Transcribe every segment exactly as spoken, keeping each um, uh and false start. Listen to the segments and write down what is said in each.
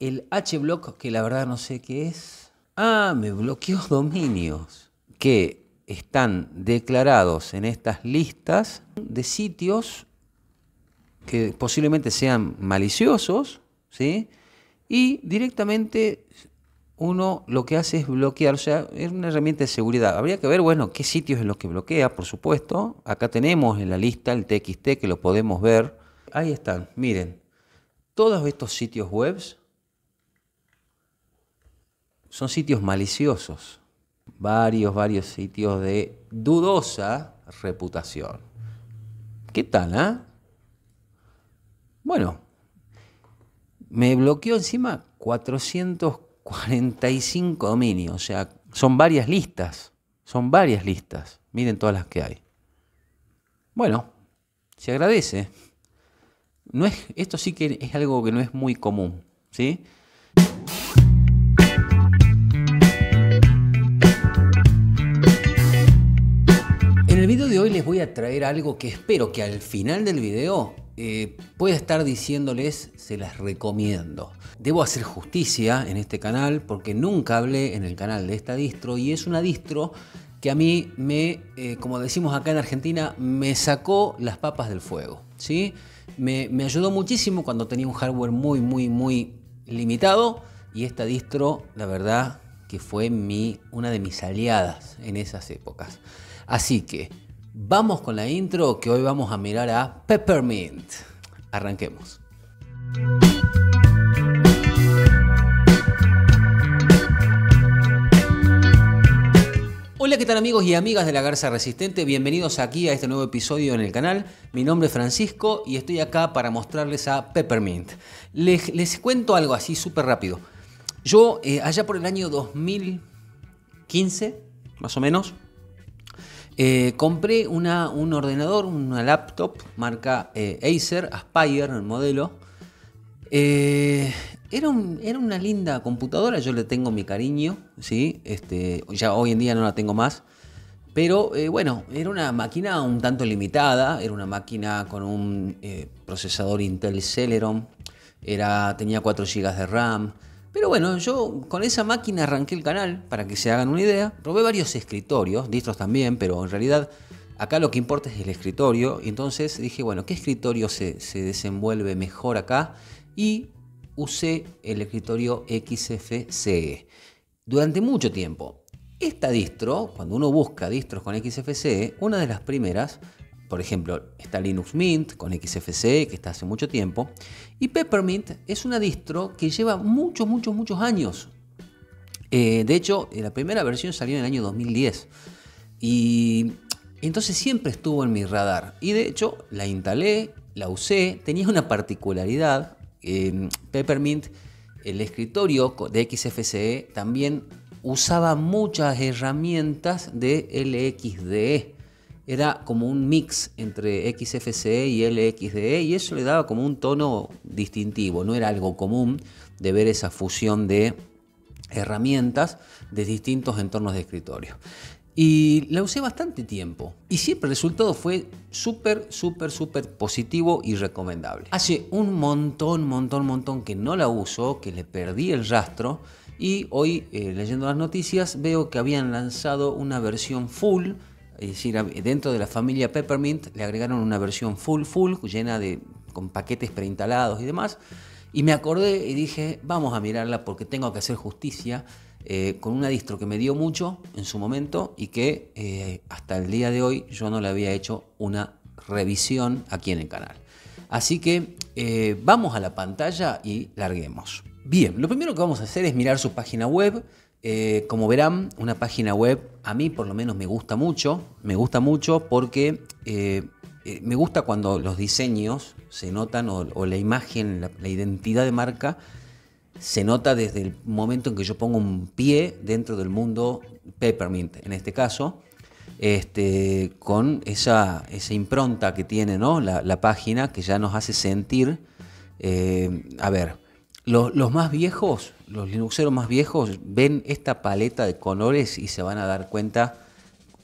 el H block, que la verdad no sé qué es. Ah, me bloqueó dominios que están declarados en estas listas de sitios que posiblemente sean maliciosos, ¿sí? Y directamente uno lo que hace es bloquear, o sea, es una herramienta de seguridad. Habría que ver, bueno, qué sitios es lo que bloquea, por supuesto. Acá tenemos en la lista el T X T, que lo podemos ver. Ahí están, miren, todos estos sitios web son sitios maliciosos. Varios, varios sitios de dudosa reputación. ¿Qué tal, ah? ¿eh? Bueno, me bloqueó encima cuatrocientos cuarenta y cinco dominios. O sea, son varias listas. Son varias listas. Miren todas las que hay. Bueno, se agradece. No es, esto sí que es algo que no es muy común, ¿sí? En el video de hoy les voy a traer algo que espero que al final del video Eh, puede estar diciéndoles, se las recomiendo. Debo hacer justicia en este canal porque nunca hablé en el canal de esta distro, y es una distro que a mí me, eh, como decimos acá en Argentina, me sacó las papas del fuego, ¿sí? Me, me ayudó muchísimo cuando tenía un hardware muy, muy, muy limitado, y esta distro, la verdad, que fue mi, una de mis aliadas en esas épocas. Así que vamos con la intro, que hoy vamos a mirar a Peppermint. Arranquemos. Hola, ¿qué tal amigos y amigas de La Garza Resistente? Bienvenidos aquí a este nuevo episodio en el canal. Mi nombre es Francisco y estoy acá para mostrarles a Peppermint. Les, les cuento algo así súper rápido. Yo eh, allá por el año dos mil quince, más o menos, Eh, compré una, un ordenador, una laptop marca eh, Acer Aspire, el modelo. Eh, era, un, era una linda computadora, yo le tengo mi cariño, ¿sí? Este, ya hoy en día no la tengo más. Pero eh, bueno, era una máquina un tanto limitada, era una máquina con un eh, procesador Intel Celeron, era, tenía cuatro gigas de RAM. Pero bueno, yo con esa máquina arranqué el canal, para que se hagan una idea. Probé varios escritorios, distros también, pero en realidad acá lo que importa es el escritorio. Entonces dije, bueno, ¿qué escritorio se, se desenvuelve mejor acá? Y usé el escritorio X F C E durante mucho tiempo. Esta distro, cuando uno busca distros con X F C E, una de las primeras, por ejemplo, está Linux Mint con X F C E, que está hace mucho tiempo. Y Peppermint es una distro que lleva muchos, muchos, muchos años. Eh, de hecho, la primera versión salió en el año dos mil diez. Y entonces siempre estuvo en mi radar. Y de hecho, la instalé, la usé. Tenía una particularidad. Eh, Peppermint, el escritorio de X F C E, también usaba muchas herramientas de L X D E. Era como un mix entre X F C E y L X D E, y eso le daba como un tono distintivo. No era algo común de ver esa fusión de herramientas de distintos entornos de escritorio. Y la usé bastante tiempo y siempre el resultado fue súper, súper, súper positivo y recomendable. Hace un montón, montón, montón que no la uso, que le perdí el rastro, y hoy eh, leyendo las noticias veo que habían lanzado una versión full. Es decir, dentro de la familia Peppermint le agregaron una versión full, full, llena de con paquetes preinstalados y demás. Y me acordé y dije, vamos a mirarla porque tengo que hacer justicia eh, con una distro que me dio mucho en su momento y que eh, hasta el día de hoy yo no le había hecho una revisión aquí en el canal. Así que eh, vamos a la pantalla y larguemos. Bien, lo primero que vamos a hacer es mirar su página web. Eh, como verán, una página web a mí por lo menos me gusta mucho, me gusta mucho porque eh, eh, me gusta cuando los diseños se notan o, o la imagen, la, la identidad de marca se nota desde el momento en que yo pongo un pie dentro del mundo Peppermint, en este caso, este, con esa, esa impronta que tiene, ¿no? la, la página, que ya nos hace sentir, eh, a ver, Los, los más viejos, los linuxeros más viejos ven esta paleta de colores y se van a dar cuenta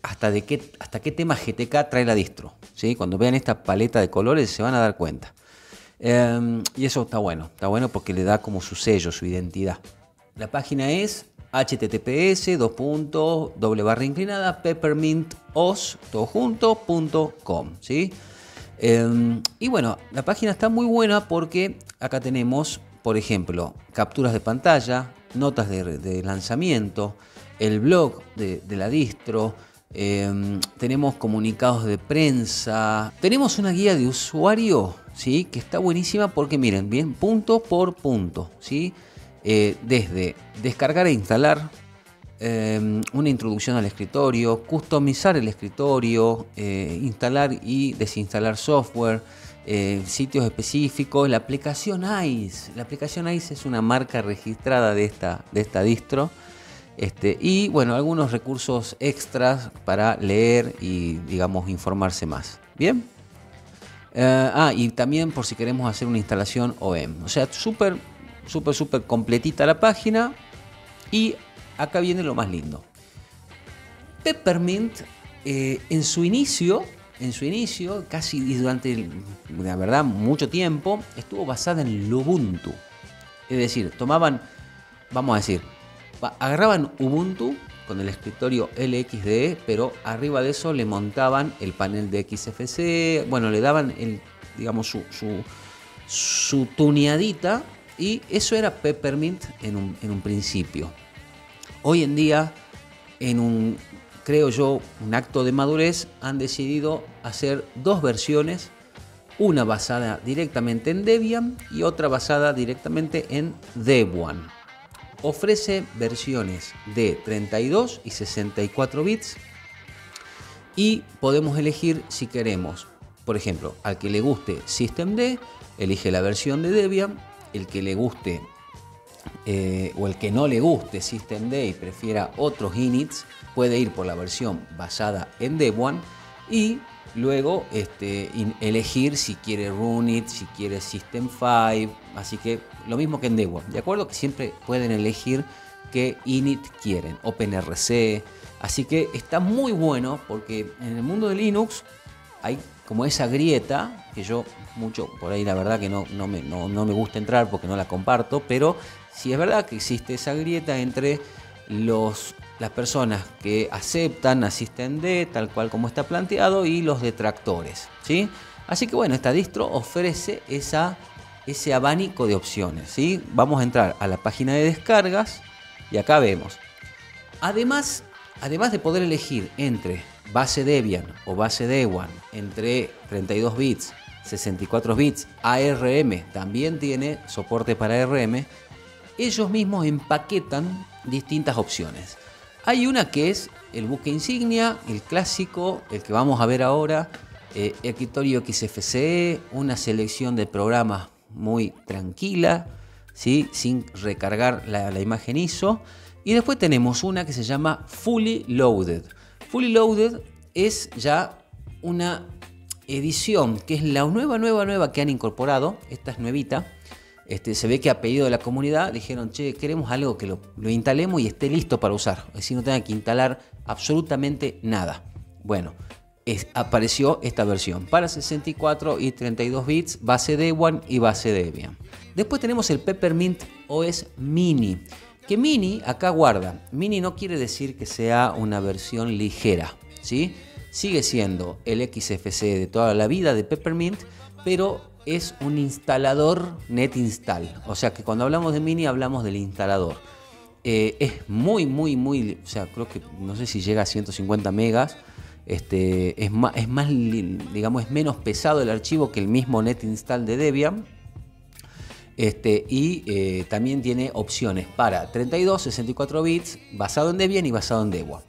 hasta, de qué, hasta qué tema G T K trae la distro, ¿sí? Cuando vean esta paleta de colores se van a dar cuenta. Eh, y eso está bueno, está bueno porque le da como su sello, su identidad. La página es https dos puntos doble barra inclinada peppermint o s todo junto punto com, ¿sí? Eh, y bueno, la página está muy buena porque acá tenemos, por ejemplo, capturas de pantalla, notas de, de lanzamiento, el blog de, de la distro, eh, tenemos comunicados de prensa, tenemos una guía de usuario, ¿sí? Que está buenísima porque miren, bien, punto por punto, ¿sí? Eh, desde descargar e instalar, eh, una introducción al escritorio, customizar el escritorio, eh, instalar y desinstalar software, eh, sitios específicos, la aplicación I C E. La aplicación I C E es una marca registrada de esta, de esta distro. Este, y bueno, algunos recursos extras para leer y, digamos, informarse más. Bien. Eh, ah, y también por si queremos hacer una instalación O E M. O sea, súper... Súper, súper completita la página. Y acá viene lo más lindo. Peppermint, eh, en su inicio, en su inicio, casi durante, la verdad, mucho tiempo, estuvo basada en Ubuntu. Es decir, tomaban, vamos a decir, agarraban Ubuntu con el escritorio L X D E, pero arriba de eso le montaban el panel de X F C E, bueno, le daban, el, digamos, su, su, su tuneadita. Y eso era Peppermint en un, en un principio. Hoy en día, en un, creo yo, un acto de madurez, han decidido hacer dos versiones. Una basada directamente en Debian y otra basada directamente en Devuan. Ofrece versiones de treinta y dos y sesenta y cuatro bits. Y podemos elegir si queremos, por ejemplo, al que le guste SystemD, elige la versión de Debian. El que le guste eh, o el que no le guste SystemD y prefiera otros inits, puede ir por la versión basada en Debian y luego este, in, elegir si quiere Runit, si quiere SystemV, así que lo mismo que en Debian, de acuerdo, que siempre pueden elegir qué init quieren, OpenRC, así que está muy bueno porque en el mundo de Linux hay como esa grieta, que yo mucho por ahí la verdad que no, no, me, no, no me gusta entrar porque no la comparto, pero sí es verdad que existe esa grieta entre los, las personas que aceptan, asisten de tal cual como está planteado y los detractores, ¿sí? Así que bueno, esta distro ofrece esa, ese abanico de opciones, ¿sí? Vamos a entrar a la página de descargas y acá vemos. Además, además de poder elegir entre base Debian o base Debian, entre treinta y dos bits, sesenta y cuatro bits, A R M, también tiene soporte para A R M, ellos mismos empaquetan distintas opciones. Hay una que es el buque insignia, el clásico, el que vamos a ver ahora, eh, escritorio X F C E, una selección de programas muy tranquila, ¿sí? Sin recargar la, la imagen I S O. Y después tenemos una que se llama Fully Loaded. Fully Loaded es ya una edición que es la nueva, nueva, nueva que han incorporado. Esta es nuevita. Este, se ve que a pedido de la comunidad dijeron, che, queremos algo que lo, lo instalemos y esté listo para usar. Es decir, no tenga que instalar absolutamente nada. Bueno, es, apareció esta versión para sesenta y cuatro y treinta y dos bits, base Debian y base Debian. Después tenemos el Peppermint O S Mini. Que mini acá guarda, mini no quiere decir que sea una versión ligera, ¿sí? Sigue siendo el X F C E de toda la vida de Peppermint, pero es un instalador NetInstall, o sea que cuando hablamos de mini hablamos del instalador. Eh, es muy, muy, muy, o sea, creo que no sé si llega a ciento cincuenta megas, este, es, más, es más, digamos, es menos pesado el archivo que el mismo NetInstall de Debian. Este, y eh, también tiene opciones para treinta y dos, sesenta y cuatro bits, basado en Debian y basado en Debian.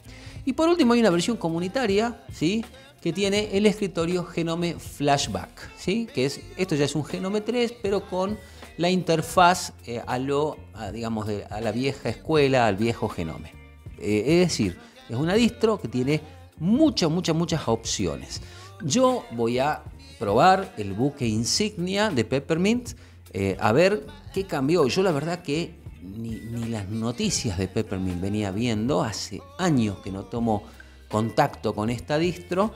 Y por último hay una versión comunitaria, ¿sí? Que tiene el escritorio Genome Flashback, ¿sí? Que es, esto ya es un Genome tres, pero con la interfaz eh, a, lo, a, digamos de, a la vieja escuela, al viejo Genome. Eh, es decir, es una distro que tiene muchas, muchas, muchas opciones. Yo voy a probar el buque insignia de Peppermint. Eh, a ver qué cambió. Yo la verdad que ni, ni las noticias de Peppermint venía viendo. Hace años que no tomo contacto con esta distro.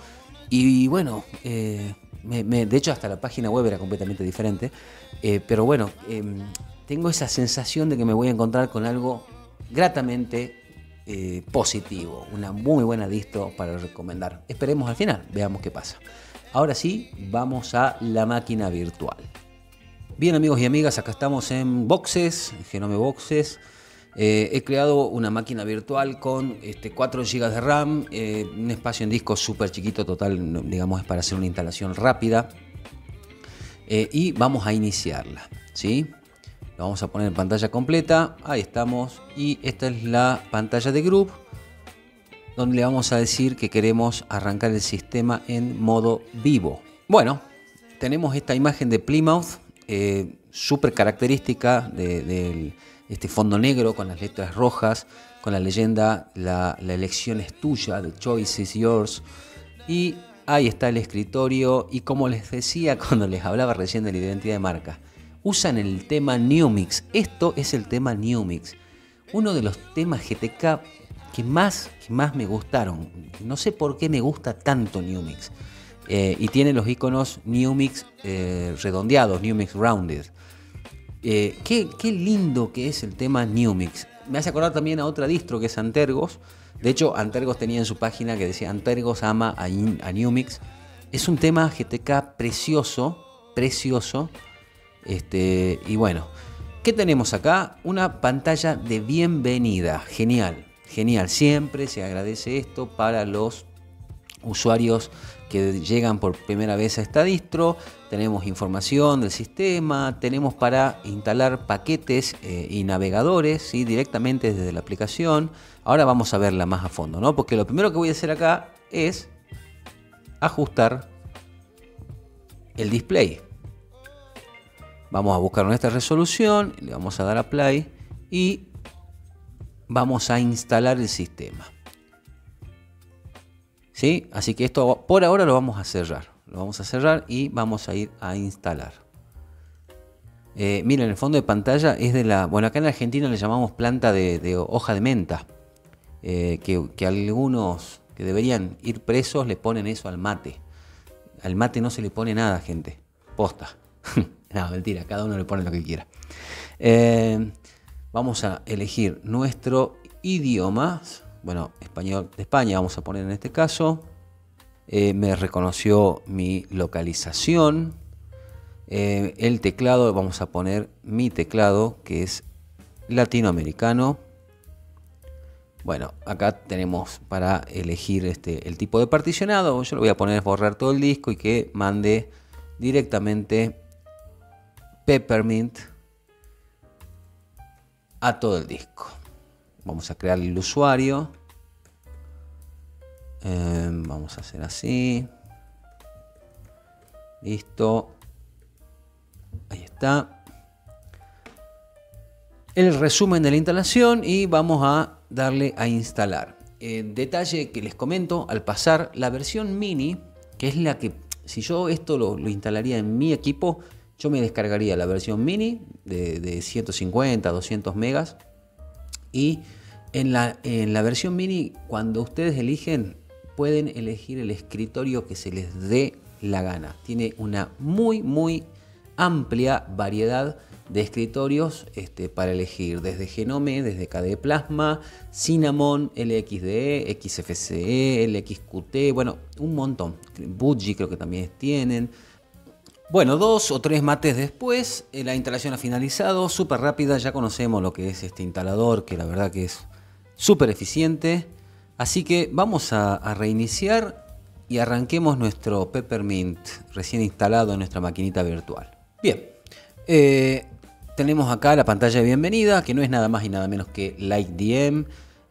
Y bueno, eh, Me, me, de hecho, hasta la página web era completamente diferente. Eh, pero bueno, eh, tengo esa sensación de que me voy a encontrar con algo gratamente eh, positivo. Una muy buena distro para recomendar. Esperemos al final, veamos qué pasa. Ahora sí, vamos a la máquina virtual. Bien, amigos y amigas, acá estamos en Boxes, en GNOME Boxes. Eh, he creado una máquina virtual con este, cuatro gigas de RAM, eh, un espacio en disco súper chiquito, total, digamos, es para hacer una instalación rápida. Eh, y vamos a iniciarla, ¿sí? La vamos a poner en pantalla completa, ahí estamos. Y esta es la pantalla de Group, donde le vamos a decir que queremos arrancar el sistema en modo vivo. Bueno, tenemos esta imagen de Plymouth, eh, súper característica del... de, este fondo negro con las letras rojas, con la leyenda la, la elección es tuya, the choice is yours. Y ahí está el escritorio. Y como les decía cuando les hablaba recién de la identidad de marca, usan el tema Numix. Esto es el tema Numix, uno de los temas G T K que más, que más me gustaron. No sé por qué me gusta tanto Numix. Eh, y tiene los iconos Numix eh, redondeados, Numix rounded. Eh, qué, qué lindo que es el tema Numix. Me hace acordar también a otra distro que es Antergos. De hecho, Antergos tenía en su página que decía Antergos ama a, In, a Numix. Es un tema G T K precioso, precioso. Este, y bueno, ¿qué tenemos acá? Una pantalla de bienvenida. Genial, genial. Siempre se agradece esto para los usuarios que llegan por primera vez a esta distro. Tenemos información del sistema, tenemos para instalar paquetes eh, y navegadores, ¿sí? Directamente desde la aplicación. Ahora vamos a verla más a fondo, ¿no? Porque lo primero que voy a hacer acá es ajustar el display. Vamos a buscar nuestra resolución, le vamos a dar a play y vamos a instalar el sistema. ¿Sí? Así que esto por ahora lo vamos a cerrar. Lo vamos a cerrar y vamos a ir a instalar. Eh, miren, el fondo de pantalla es de la... Bueno, acá en Argentina le llamamos planta de, de hoja de menta. Eh, que, que algunos que deberían ir presos le ponen eso al mate. Al mate no se le pone nada, gente. Posta. No, mentira. Cada uno le pone lo que quiera. Eh, vamos a elegir nuestro idioma. Bueno, español de España vamos a poner en este caso. Eh, me reconoció mi localización. Eh, el teclado, vamos a poner mi teclado, que es latinoamericano. Bueno, acá tenemos para elegir este, el tipo de particionado. Yo lo voy a poner es borrar todo el disco y que mande directamente Peppermint a todo el disco. Vamos a crear el usuario. Eh, vamos a hacer así. Listo. Ahí está. El resumen de la instalación y vamos a darle a instalar. Eh, detalle que les comento al pasar, la versión mini, que es la que, si yo esto lo, lo instalaría en mi equipo, yo me descargaría la versión mini de, de ciento cincuenta, doscientos megas. Y en la, en la versión mini, cuando ustedes eligen, pueden elegir el escritorio que se les dé la gana. Tiene una muy, muy amplia variedad de escritorios este, para elegir. Desde GNOME, desde K D E Plasma, Cinnamon, L X D E, X F C E, L X Q T, bueno, un montón. Budgie creo que también tienen. Bueno, dos o tres mates después, eh, la instalación ha finalizado, súper rápida. Ya conocemos lo que es este instalador, que la verdad que es súper eficiente. Así que vamos a, a reiniciar y arranquemos nuestro Peppermint recién instalado en nuestra maquinita virtual. Bien, eh, tenemos acá la pantalla de bienvenida, que no es nada más y nada menos que LightDM,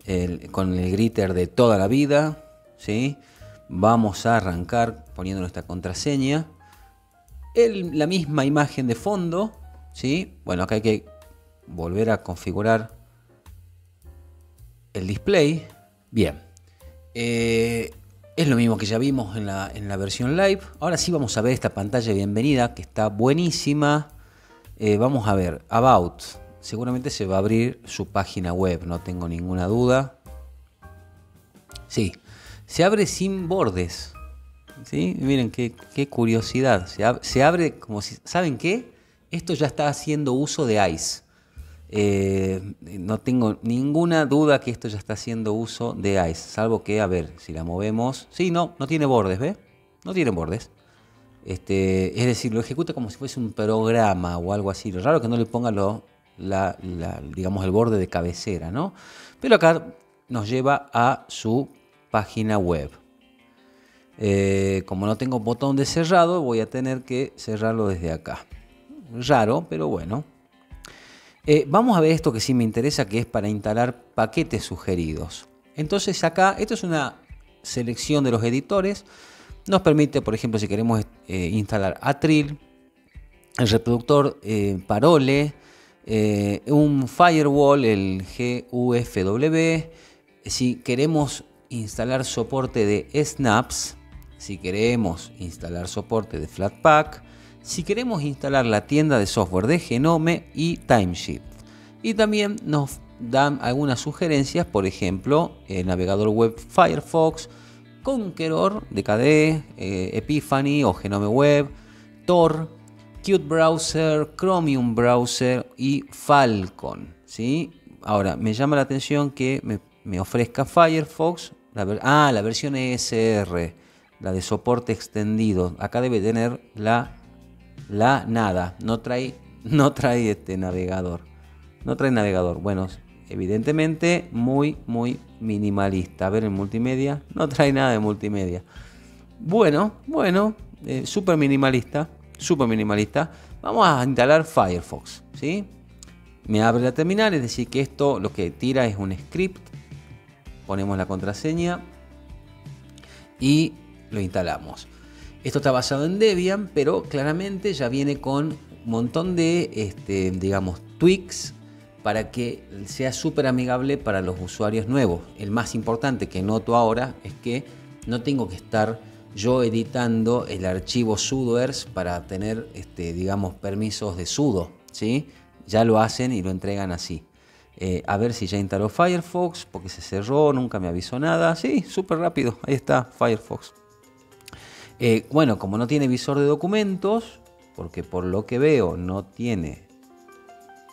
el, con el gritter de toda la vida, ¿sí? Vamos a arrancar poniendo nuestra contraseña. El, la misma imagen de fondo, ¿sí? Bueno, acá hay que volver a configurar el display. Bien, eh, es lo mismo que ya vimos en la, en la versión live. Ahora sí vamos a ver esta pantalla de bienvenida que está buenísima. Eh, vamos a ver, About, seguramente se va a abrir su página web, no tengo ninguna duda. Sí, se abre sin bordes. ¿sí? Miren qué, qué curiosidad. Se, ab se abre como si... ¿Saben qué? Esto ya está haciendo uso de I C E. Eh, no tengo ninguna duda que esto ya está haciendo uso de I C E. Salvo que, a ver, si la movemos... Sí, no, no tiene bordes, ¿ves? No tiene bordes. Este, es decir, lo ejecuta como si fuese un programa o algo así. Lo raro es que no le ponga lo, la, la, digamos, el borde de cabecera, ¿no? Pero acá nos lleva a su página web. Eh, como no tengo botón de cerrado, voy a tener que cerrarlo desde acá. Raro, pero bueno. Eh, vamos a ver esto que sí me interesa, que es para instalar paquetes sugeridos. Entonces acá, esto es una selección de los editores. Nos permite, por ejemplo, si queremos eh, instalar Atril, el reproductor eh, Parole, eh, un firewall, el G U F W. Si queremos instalar soporte de Snaps, si queremos instalar soporte de Flatpak, si queremos instalar la tienda de software de GNOME y TimeShift. Y también nos dan algunas sugerencias, por ejemplo, el navegador web Firefox, Conqueror, D K D, eh, Epiphany o GNOME Web, Tor, Qt Browser, Chromium Browser y Falcon, ¿sí? Ahora, me llama la atención que me, me ofrezca Firefox, la ah, la versión E S R, la de soporte extendido. Acá debe tener la, la nada, no trae, no trae este navegador, no trae navegador, bueno... Evidentemente muy, muy minimalista. A ver, en multimedia. No trae nada de multimedia. Bueno, bueno. Eh, súper minimalista. Súper minimalista. Vamos a instalar Firefox, ¿sí? Me abre la terminal. Es decir, que esto lo que tira es un script. Ponemos la contraseña. Y lo instalamos. Esto está basado en Debian. Pero claramente ya viene con un montón de, este, digamos, tweaks, para que sea súper amigable para los usuarios nuevos. El más importante que noto ahora es que no tengo que estar yo editando el archivo sudoers para tener, este, digamos, permisos de sudo, ¿sí? Ya lo hacen y lo entregan así. Eh, a ver si ya instaló Firefox, porque se cerró, nunca me avisó nada. Sí, súper rápido, ahí está Firefox. Eh, bueno, como no tiene visor de documentos, porque por lo que veo no tiene...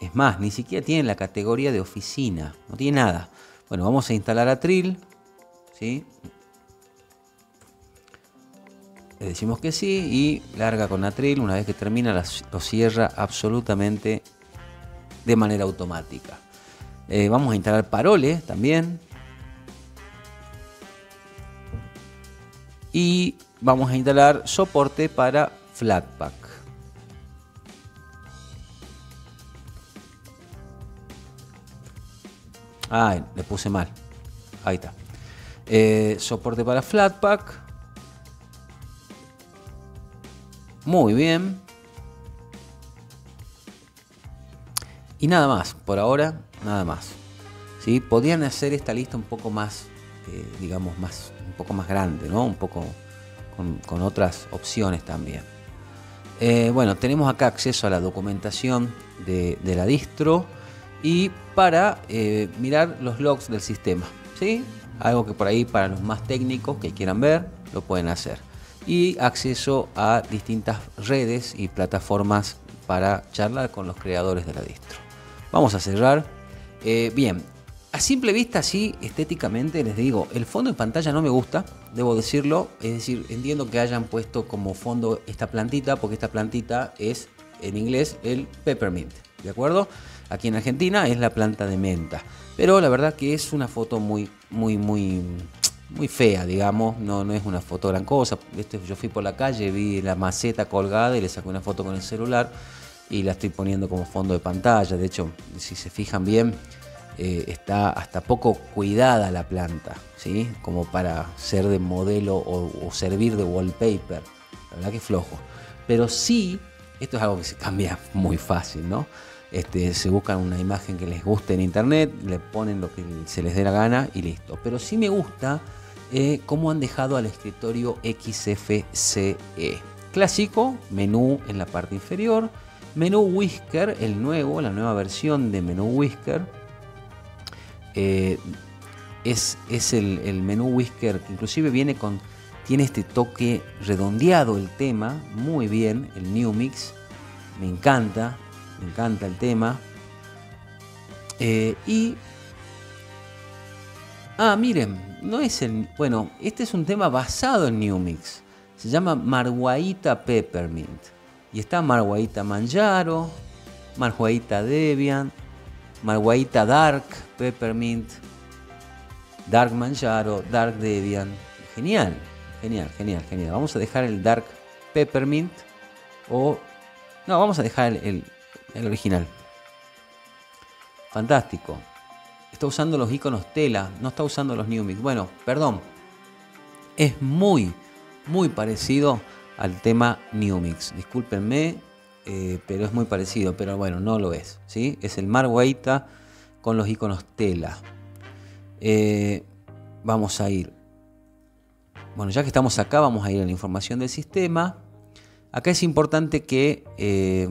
Es más, ni siquiera tiene la categoría de oficina. No tiene nada. Bueno, vamos a instalar Atril, ¿sí? Le decimos que sí y larga con Atril. Una vez que termina, lo cierra absolutamente de manera automática. Eh, vamos a instalar Parole también. Y vamos a instalar soporte para Flatpak. Ah, le puse mal. Ahí está. Eh, soporte para Flatpak. Muy bien. Y nada más. Por ahora, nada más. ¿Sí? Podrían hacer esta lista un poco más, eh, digamos, más, un poco más grande, ¿no? Un poco con, con otras opciones también. Eh, bueno, tenemos acá acceso a la documentación de, de la distro. Y para eh, mirar los logs del sistema, ¿sí? Algo que por ahí para los más técnicos que quieran ver, lo pueden hacer. Y acceso a distintas redes y plataformas para charlar con los creadores de la distro. Vamos a cerrar. Eh, bien, a simple vista, sí, estéticamente les digo, el fondo de pantalla no me gusta, debo decirlo. Es decir, entiendo que hayan puesto como fondo esta plantita, porque esta plantita es, en inglés, el Peppermint, ¿de acuerdo? Aquí en Argentina es la planta de menta, pero la verdad que es una foto muy, muy, muy, muy fea, digamos. No, no es una foto gran cosa. Este, yo fui por la calle, vi la maceta colgada y le saqué una foto con el celular y la estoy poniendo como fondo de pantalla. De hecho, si se fijan bien, eh, está hasta poco cuidada la planta, ¿sí? Como para ser de modelo o, o servir de wallpaper. La verdad que es flojo, pero sí, esto es algo que se cambia muy fácil, ¿no? Este, se buscan una imagen que les guste en internet, le ponen lo que se les dé la gana y listo. Pero sí me gusta eh, cómo han dejado al escritorio X F C E. Clásico, menú en la parte inferior, menú Whisker, el nuevo, la nueva versión de menú Whisker. Eh, es es el, el menú Whisker, que inclusive viene con Tiene este toque redondeado el tema, muy bien, el Numix. Me encanta, me encanta el tema. Eh, y... Ah, miren, no es el... Bueno, este es un tema basado en Numix. Se llama Marguayta Peppermint. Y está Marguayta Manjaro, Marguayta Debian, Marguayta Dark Peppermint, Dark Manjaro, Dark Debian. Genial, genial, genial, genial. Vamos a dejar el Dark Peppermint o... No, vamos a dejar el, el, el original. Fantástico. Está usando los iconos Tela, no está usando los Numix. Bueno, perdón. Es muy, muy parecido al tema Numix. Discúlpenme, eh, pero es muy parecido. Pero bueno, no lo es, ¿sí? Es el Marguayta con los iconos Tela. Eh, vamos a ir. Bueno, ya que estamos acá, vamos a ir a la información del sistema. Acá es importante que eh,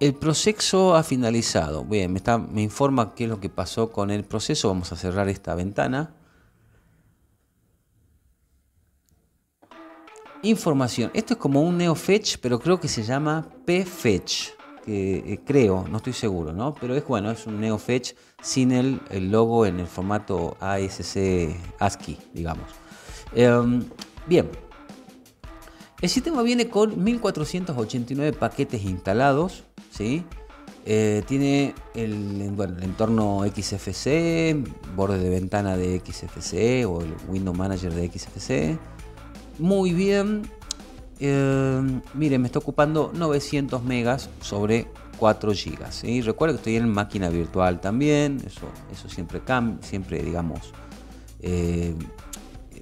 el proceso ha finalizado. Bien, me, está, me informa qué es lo que pasó con el proceso. Vamos a cerrar esta ventana. Información. Esto es como un NeoFetch, pero creo que se llama PFetch. Que, eh, creo, no estoy seguro, ¿no? Pero es bueno, es un NeoFetch sin el, el logo en el formato A S C ASCII, digamos. Eh, bien. El sistema viene con mil cuatrocientos ochenta y nueve paquetes instalados, ¿sí? Eh, tiene el, bueno, el entorno X F C E, borde de ventana de X F C E o el Window Manager de X F C E. Muy bien. Eh, miren, me está ocupando novecientos megas sobre cuatro gigas, ¿sí? Recuerden que estoy en máquina virtual también. Eso, eso siempre cambia, siempre, digamos, eh,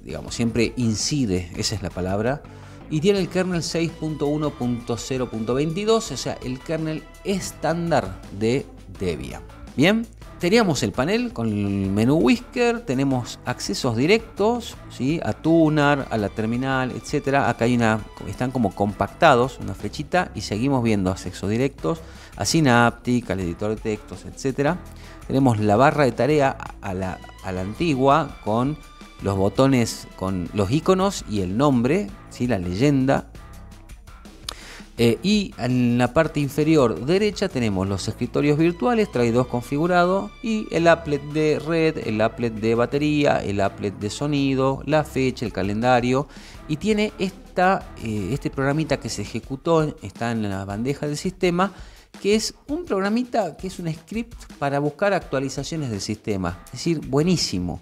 digamos, siempre incide, esa es la palabra. Y tiene el kernel seis punto uno punto cero punto veintidós, o sea, el kernel estándar de Debian. Bien, teníamos el panel con el menú Whisker, tenemos accesos directos, ¿sí? A Tunar, a la terminal, etcétera. Acá hay una, están como compactados, una flechita, y seguimos viendo accesos directos a Synaptic, al editor de textos, etcétera. Tenemos la barra de tarea a la, a la antigua con los botones, con los iconos y el nombre, ¿sí? La leyenda. Eh, y en la parte inferior derecha tenemos los escritorios virtuales, trae dos configurados, y el applet de red, el applet de batería, el applet de sonido, la fecha, el calendario. Y tiene esta, eh, este programita que se ejecutó, está en la bandeja del sistema, que es un programita, que es un script para buscar actualizaciones del sistema. Es decir, buenísimo.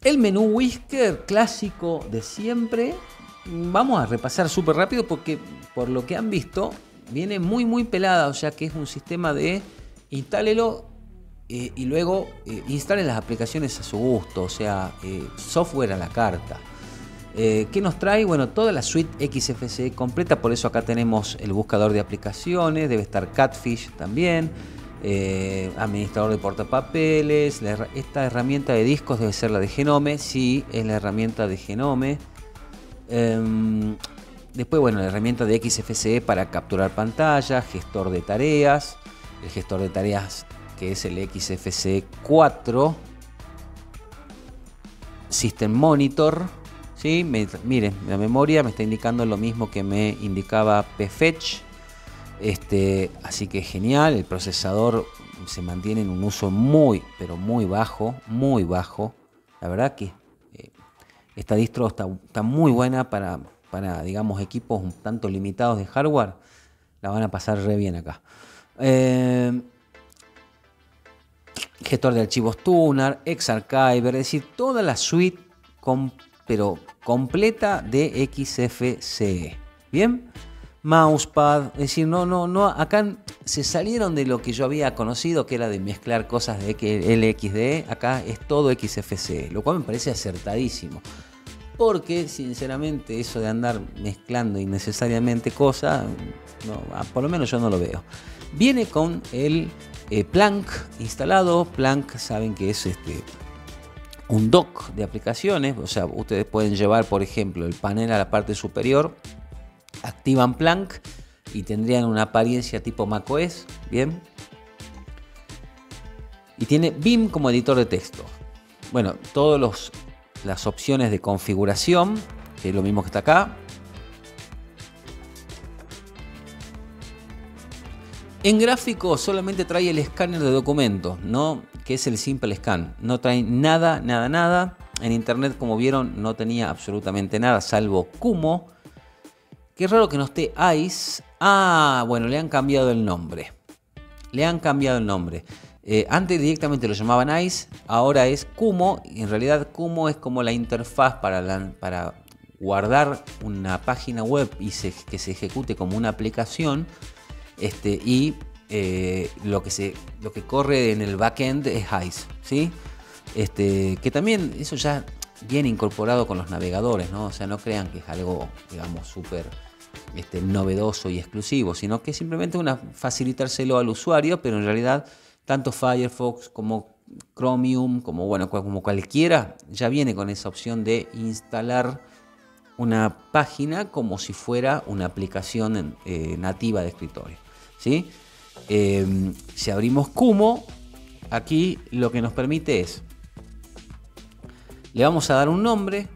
El menú Whisker clásico de siempre. Vamos a repasar súper rápido porque por lo que han visto viene muy muy pelada, o sea que es un sistema de instálelo eh, y luego eh, instalen las aplicaciones a su gusto, o sea, eh, software a la carta. Eh, ¿Qué nos trae? Bueno, toda la suite X F C E completa, por eso acá tenemos el buscador de aplicaciones, debe estar Catfish también. Eh, administrador de portapapeles, la, esta herramienta de discos debe ser la de GNOME, sí, es la herramienta de GNOME. Eh, después, bueno, la herramienta de X F C E para capturar pantalla, gestor de tareas, el gestor de tareas que es el X F C E cuatro, System Monitor, ¿sí? Me, miren, la memoria me está indicando lo mismo que me indicaba PFetch. Este, así que genial, el procesador se mantiene en un uso muy, pero muy bajo, muy bajo. La verdad que eh, esta distro está, está muy buena para, para, digamos, equipos un tanto limitados de hardware. La van a pasar re bien acá. Eh, gestor de archivos Tunar, Xarchiver, es decir, toda la suite com, pero completa de X F C E. Bien. Mousepad, es decir, no, no, no, acá se salieron de lo que yo había conocido, que era de mezclar cosas de L X D E, acá es todo X F C E, lo cual me parece acertadísimo, porque sinceramente eso de andar mezclando innecesariamente cosas, no, por lo menos yo no lo veo. Viene con el eh, Plank instalado. Plank saben que es este un dock de aplicaciones, o sea, ustedes pueden llevar, por ejemplo, el panel a la parte superior, activan Plank y tendrían una apariencia tipo macOS, bien. Y tiene Vim como editor de texto. Bueno, todas las opciones de configuración, que es lo mismo que está acá. En gráfico solamente trae el escáner de documentos, ¿no? Que es el simple scan. No trae nada, nada, nada. En internet, como vieron, no tenía absolutamente nada, salvo Kumo. Qué raro que no esté I C E. Ah, bueno, le han cambiado el nombre. Le han cambiado el nombre. Eh, antes directamente lo llamaban I C E, ahora es Kumo. En realidad Kumo es como la interfaz para, la, para guardar una página web y se, que se ejecute como una aplicación. Este, y eh, lo, que se, lo que corre en el backend es I C E, ¿sí? Este, que también eso ya viene incorporado con los navegadores, ¿no? O sea, no crean que es algo, digamos, súper este, novedoso y exclusivo, sino que simplemente una facilitárselo al usuario, pero en realidad tanto Firefox como Chromium, como, bueno, como cualquiera, ya viene con esa opción de instalar una página como si fuera una aplicación eh, nativa de escritorio, ¿sí? Eh, si abrimos Kumo, aquí lo que nos permite es, le vamos a dar un nombre.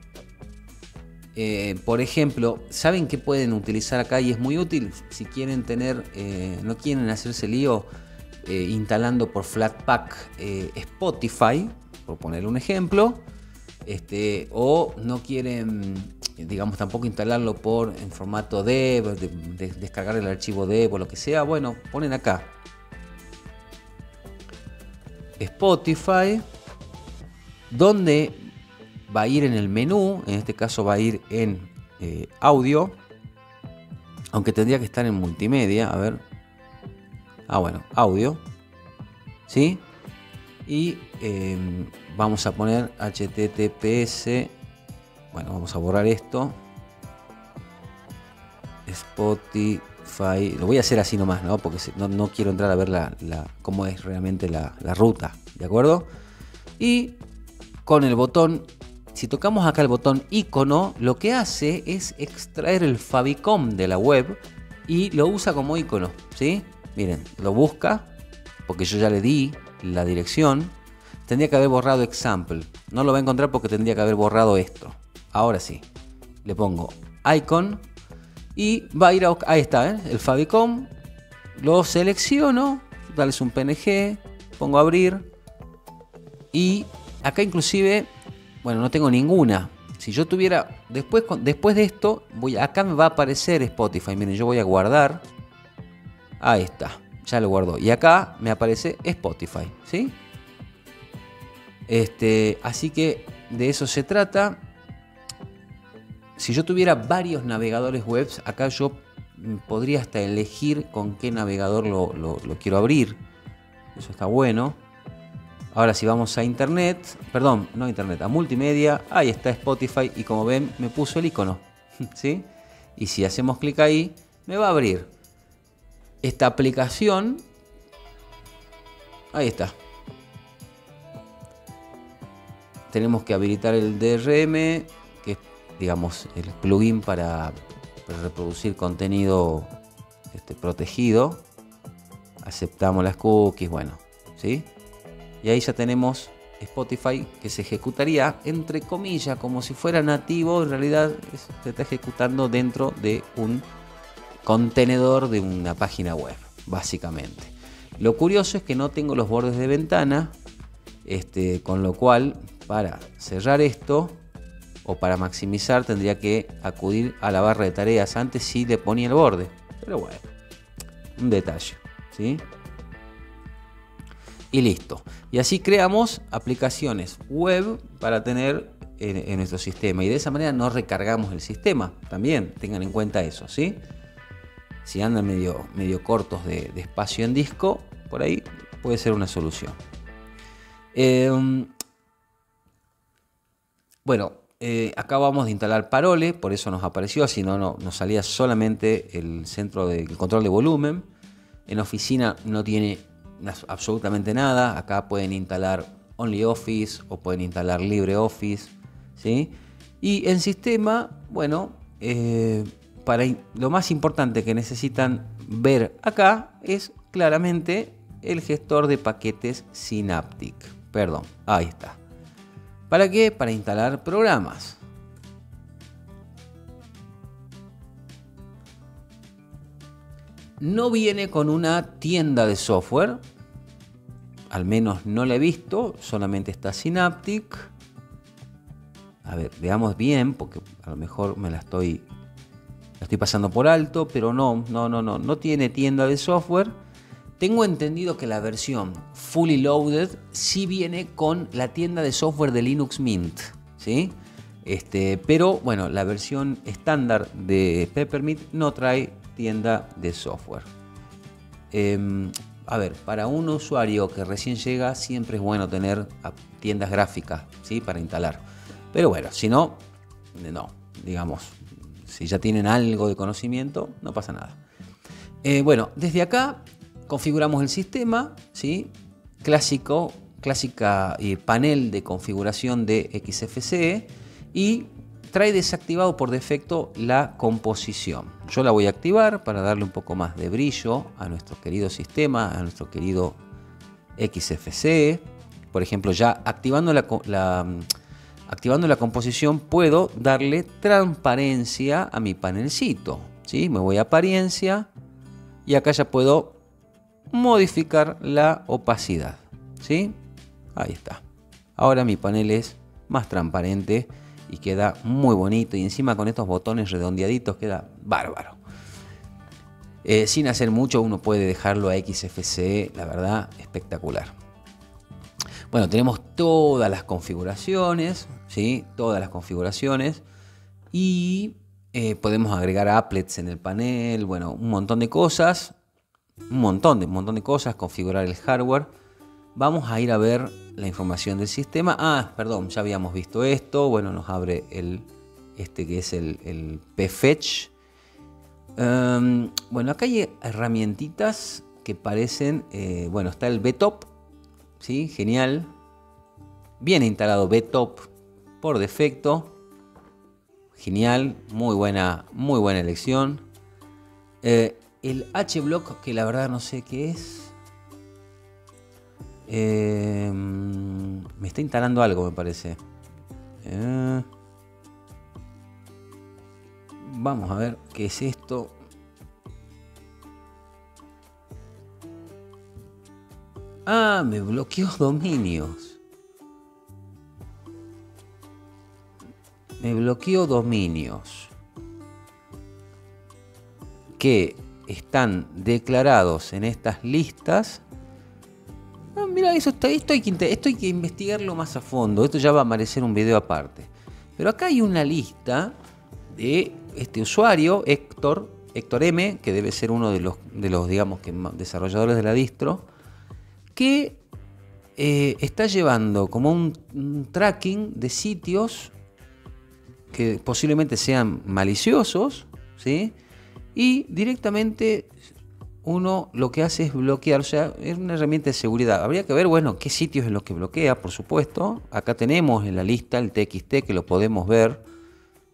Eh, por ejemplo, ¿saben qué pueden utilizar acá? Y es muy útil si quieren tener, eh, no quieren hacerse lío, Eh, instalando por Flatpak eh, Spotify, por poner un ejemplo, este, o no quieren, digamos, tampoco instalarlo por en formato dev, de, de, descargar el archivo dev o lo que sea. Bueno, ponen acá Spotify, donde va a ir en el menú, en este caso va a ir en eh, audio, aunque tendría que estar en multimedia, a ver. Ah, bueno, audio, ¿sí? Y eh, vamos a poner H T T P S, bueno, vamos a borrar esto, Spotify, lo voy a hacer así nomás, ¿no? Porque no, no quiero entrar a ver la, la, cómo es realmente la, la ruta, ¿de acuerdo? Y con el botón, si tocamos acá el botón icono, lo que hace es extraer el favicon de la web y lo usa como icono, ¿sí? Miren, lo busca, porque yo ya le di la dirección. Tendría que haber borrado example. No lo va a encontrar porque tendría que haber borrado esto. Ahora sí. Le pongo icon. Y va a ir a... Ahí está, ¿eh? El favicon. Lo selecciono. Darles un P N G. Pongo abrir. Y acá inclusive... Bueno, no tengo ninguna. Si yo tuviera... Después, después de esto, voy, acá me va a aparecer Spotify. Miren, yo voy a guardar... Ahí está, ya lo guardo. Y acá me aparece Spotify, ¿sí? Este, así que de eso se trata. Si yo tuviera varios navegadores web, acá yo podría hasta elegir con qué navegador lo, lo, lo quiero abrir. Eso está bueno. Ahora si vamos a internet, perdón, no internet, a multimedia, ahí está Spotify y como ven me puso el icono, ¿sí? Y si hacemos clic ahí, me va a abrir esta aplicación, ahí está. Tenemos que habilitar el D R M, que es, digamos, el plugin para, para reproducir contenido este, protegido. Aceptamos las cookies, bueno, ¿sí? Y ahí ya tenemos Spotify que se ejecutaría, entre comillas, como si fuera nativo. En realidad se está ejecutando dentro de un contenedor de una página web, básicamente. Lo curioso es que no tengo los bordes de ventana, este, con lo cual para cerrar esto o para maximizar tendría que acudir a la barra de tareas. Antes sí le ponía el borde, pero bueno, un detalle, ¿sí? Y listo. Y así creamos aplicaciones web para tener en, en nuestro sistema y de esa manera no recargamos el sistema. También tengan en cuenta eso, ¿sí? Si andan medio, medio cortos de, de espacio en disco, por ahí puede ser una solución. Eh, bueno, eh, acá vamos a instalar Parole, por eso nos apareció, si no, no nos salía solamente el centro del control de volumen. En oficina no tiene absolutamente nada. Acá pueden instalar OnlyOffice o pueden instalar LibreOffice, ¿sí? Y en sistema, bueno... Eh, Para, lo más importante que necesitan ver acá es claramente el gestor de paquetes Synaptic. Perdón, ahí está. ¿Para qué? Para instalar programas. No viene con una tienda de software, al menos no la he visto, solamente está Synaptic. A ver, veamos bien, porque a lo mejor me la estoy, la estoy pasando por alto, pero no, no, no, no, no tiene tienda de software. Tengo entendido que la versión fully loaded sí viene con la tienda de software de Linux Mint, ¿sí? Este, pero bueno, la versión estándar de Peppermint no trae tienda de software. Eh, a ver, para un usuario que recién llega siempre es bueno tener tiendas gráficas, ¿sí? Para instalar, pero bueno, si no, no, digamos, si ya tienen algo de conocimiento, no pasa nada. Eh, bueno, desde acá configuramos el sistema, ¿sí? Clásico, clásica eh, panel de configuración de X F C E, y trae desactivado por defecto la composición. Yo la voy a activar para darle un poco más de brillo a nuestro querido sistema, a nuestro querido X F C E. Por ejemplo, ya activando la, la, activando la composición, puedo darle transparencia a mi panelcito, ¿sí? Me voy a apariencia y acá ya puedo modificar la opacidad, ¿sí? Ahí está. Ahora mi panel es más transparente y queda muy bonito, y encima con estos botones redondeaditos queda bárbaro. Eh, sin hacer mucho uno puede dejarlo a X F C E, la verdad, espectacular. Bueno, tenemos todas las configuraciones, ¿sí? Todas las configuraciones, y eh, podemos agregar applets en el panel, bueno, un montón de cosas, un montón de, un montón de cosas, configurar el hardware. Vamos a ir a ver la información del sistema. Ah, perdón, ya habíamos visto esto. Bueno, nos abre el, este que es el, el PFetch. Um, bueno, acá hay herramientitas que parecen... Eh, bueno, está el btop, ¿sí? Genial. Viene instalado btop por defecto. Genial, muy buena, muy buena elección. Eh, el HBlock, que la verdad no sé qué es. Eh, me está instalando algo, me parece. Eh, vamos a ver qué es esto. Ah, me bloqueó dominios. Me bloqueó dominios que están declarados en estas listas. Mira, eso está, esto, hay que, esto hay que investigarlo más a fondo. Esto ya va a aparecer un video aparte. Pero acá hay una lista de este usuario, Héctor, Héctor M, que debe ser uno de los, de los digamos, que desarrolladores de la distro, que eh, está llevando como un, un tracking de sitios que posiblemente sean maliciosos, ¿sí? Y directamente... uno lo que hace es bloquear, o sea, es una herramienta de seguridad. Habría que ver, bueno, qué sitios es lo que bloquea, por supuesto. Acá tenemos en la lista el T X T, que lo podemos ver,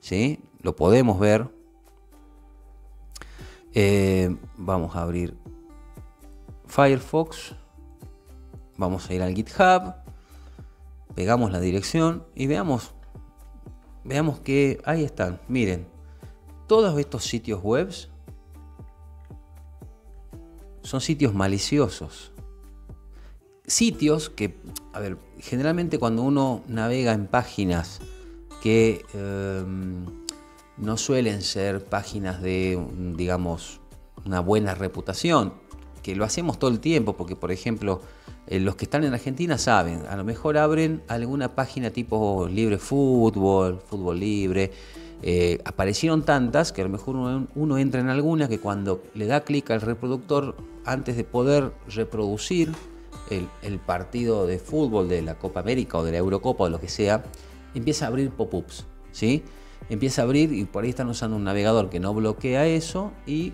¿sí? Lo podemos ver. Eh, vamos a abrir Firefox. Vamos a ir al GitHub. Pegamos la dirección y veamos, veamos que ahí están. Miren, todos estos sitios web son sitios maliciosos. Sitios que, a ver, generalmente cuando uno navega en páginas que eh, no suelen ser páginas de, digamos, una buena reputación, que lo hacemos todo el tiempo, porque por ejemplo, eh, los que están en Argentina saben, a lo mejor abren alguna página tipo Libre Fútbol, Fútbol Libre. Eh, aparecieron tantas que a lo mejor uno, uno entra en alguna que cuando le da clic al reproductor, antes de poder reproducir el, el partido de fútbol de la Copa América o de la Eurocopa o lo que sea, empieza a abrir pop-ups, ¿sí? Empieza a abrir, y por ahí están usando un navegador que no bloquea eso, y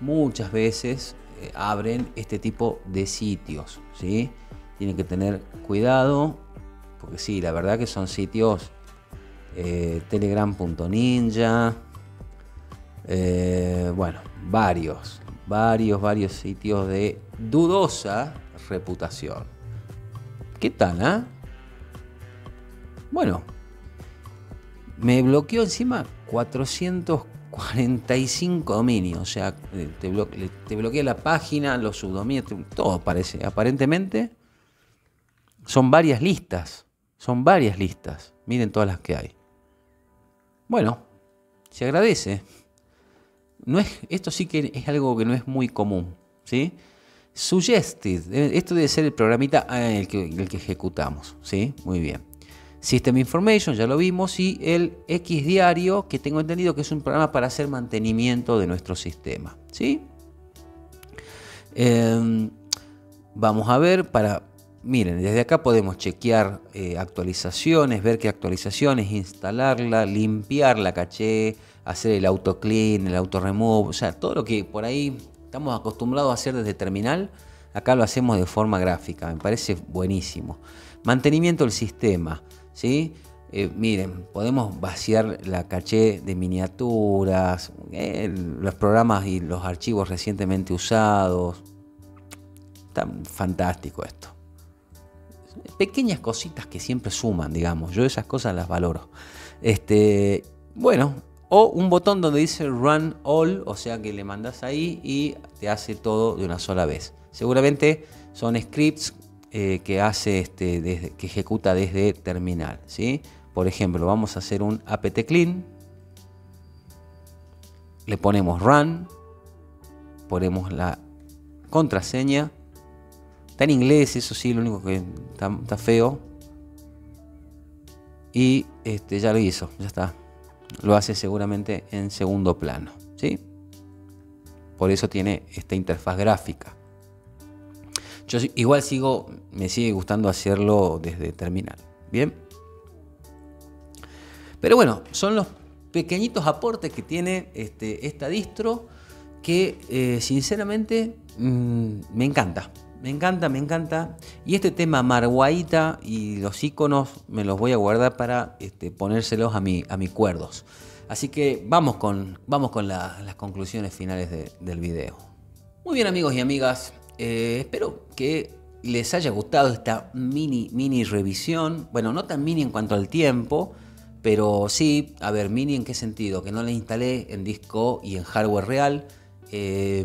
muchas veces eh, abren este tipo de sitios, ¿sí? Tienen que tener cuidado, porque sí, la verdad que son sitios... Eh, telegram punto ninja, eh, bueno, varios, varios, varios sitios de dudosa reputación. ¿Qué tal, ah? Eh? Bueno, me bloqueó encima cuatrocientos cuarenta y cinco dominios, o sea, te, bloque, te bloquea la página, los subdominios, todo parece. Aparentemente son varias listas, son varias listas, miren todas las que hay. Bueno, se agradece. No es, esto sí que es algo que no es muy común, ¿sí? Suggested, esto debe ser el programita el que, el que ejecutamos, ¿sí? Muy bien. System Information, ya lo vimos, y el X Diario, que tengo entendido que es un programa para hacer mantenimiento de nuestro sistema, ¿sí? Eh, vamos a ver para... Miren, desde acá podemos chequear eh, actualizaciones, ver qué actualizaciones, instalarla, limpiar la caché, hacer el auto clean, el auto remove, o sea, todo lo que por ahí estamos acostumbrados a hacer desde terminal, acá lo hacemos de forma gráfica, me parece buenísimo. Mantenimiento del sistema, ¿sí? Eh, miren, podemos vaciar la caché de miniaturas, eh, los programas y los archivos recientemente usados. Está fantástico esto. Pequeñas cositas que siempre suman, digamos. Yo esas cosas las valoro. Este, bueno, o un botón donde dice Run All, o sea que le mandas ahí y te hace todo de una sola vez. Seguramente son scripts eh, que hace, este, desde, que ejecuta desde terminal, ¿sí? Por ejemplo, vamos a hacer un apt clean. Le ponemos Run. Ponemos la contraseña. Está en inglés, eso sí, lo único que está, está feo. Y este, ya lo hizo, ya está. Lo hace seguramente en segundo plano, ¿sí? Por eso tiene esta interfaz gráfica. Yo igual sigo, me sigue gustando hacerlo desde terminal, ¿bien? Pero bueno, son los pequeñitos aportes que tiene este, esta distro que eh, sinceramente mmm, me encanta. Me encanta, me encanta. Y este tema Marguayta y los iconos me los voy a guardar para este, ponérselos a, mi, a mis cuerdos. Así que vamos con, vamos con la, las conclusiones finales de, del video. Muy bien, amigos y amigas. Eh, espero que les haya gustado esta mini, mini revisión. Bueno, no tan mini en cuanto al tiempo, pero sí, a ver, mini en qué sentido. Que no la instalé en disco y en hardware real. Eh,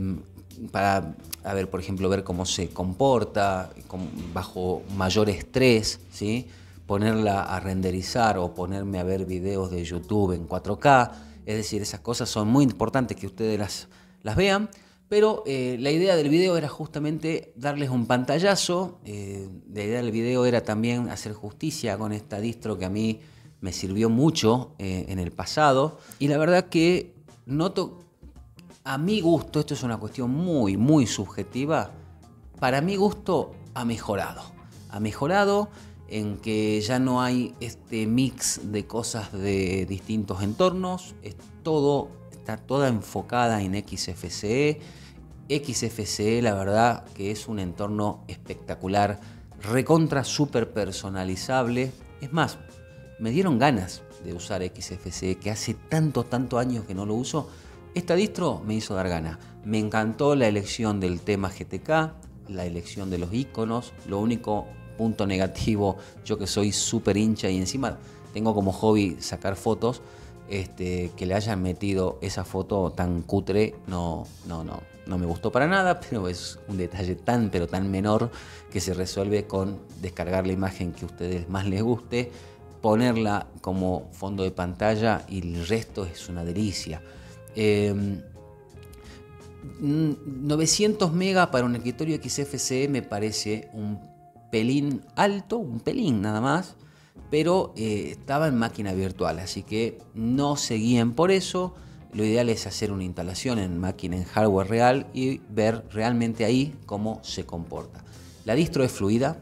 para, a ver, por ejemplo, ver cómo se comporta con, bajo mayor estrés, ¿sí? Ponerla a renderizar o ponerme a ver videos de YouTube en cuatro K, es decir, esas cosas son muy importantes que ustedes las, las vean, pero eh, la idea del video era justamente darles un pantallazo, eh, la idea del video era también hacer justicia con esta distro que a mí me sirvió mucho eh, en el pasado, y la verdad que noto... A mi gusto, esto es una cuestión muy, muy subjetiva, para mi gusto ha mejorado. Ha mejorado en que ya no hay este mix de cosas de distintos entornos, es todo, está toda enfocada en X F C E. X F C E, la verdad, que es un entorno espectacular, recontra súper personalizable. Es más, me dieron ganas de usar X F C E, que hace tantos, tantos años que no lo uso. Esta distro me hizo dar ganas. Me encantó la elección del tema G T K, la elección de los iconos. Lo único punto negativo, yo que soy súper hincha y encima tengo como hobby sacar fotos, este, que le hayan metido esa foto tan cutre, no, no, no, no me gustó para nada, pero es un detalle tan, pero tan menor que se resuelve con descargar la imagen que a ustedes más les guste, ponerla como fondo de pantalla y el resto es una delicia. Eh, novecientos megas para un escritorio X F C E me parece un pelín alto, un pelín nada más, pero eh, estaba en máquina virtual, así que no se guíen por eso. Lo ideal es hacer una instalación en máquina, en hardware real, y ver realmente ahí cómo se comporta. La distro es fluida,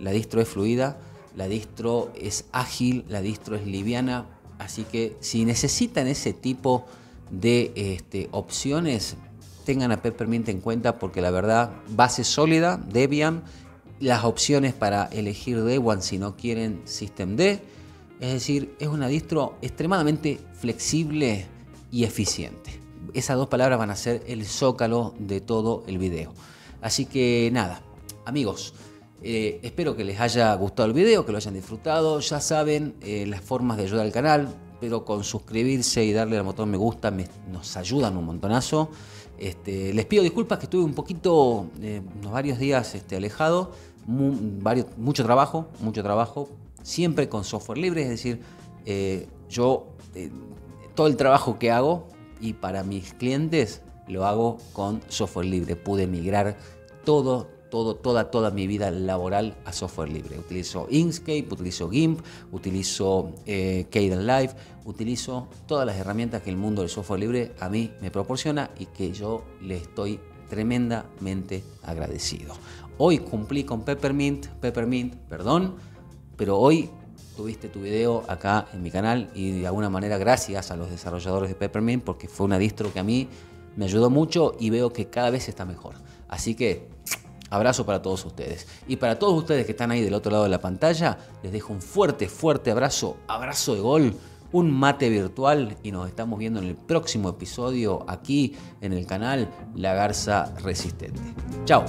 la distro es fluida, la distro es ágil, la distro es liviana, así que si necesitan ese tipo de de este, opciones, tengan a Peppermint en cuenta, porque la verdad, base sólida, Debian, las opciones para elegir Devuan si no quieren SystemD, es decir, es una distro extremadamente flexible y eficiente. Esas dos palabras van a ser el zócalo de todo el video. Así que nada, amigos, Eh, espero que les haya gustado el video, que lo hayan disfrutado. Ya saben eh, las formas de ayudar al canal, pero con suscribirse y darle al botón me gusta me, nos ayudan un montonazo. Este, les pido disculpas que estuve un poquito, eh, unos varios días este, alejado. Mu varios, mucho trabajo, mucho trabajo, siempre con software libre, es decir, eh, yo eh, todo el trabajo que hago y para mis clientes lo hago con software libre. Pude migrar todo, todo, toda, toda mi vida laboral a software libre. Utilizo Inkscape, utilizo GIMP, utilizo eh, Kdenlive Live, utilizo todas las herramientas que el mundo del software libre a mí me proporciona y que yo le estoy tremendamente agradecido. Hoy cumplí con Peppermint, Peppermint, perdón, pero hoy tuviste tu video acá en mi canal y de alguna manera gracias a los desarrolladores de Peppermint porque fue una distro que a mí me ayudó mucho y veo que cada vez está mejor. Así que abrazo para todos ustedes. Y para todos ustedes que están ahí del otro lado de la pantalla, les dejo un fuerte, fuerte abrazo, abrazo de gol, un mate virtual y nos estamos viendo en el próximo episodio aquí en el canal La Garza Resistente. Chao.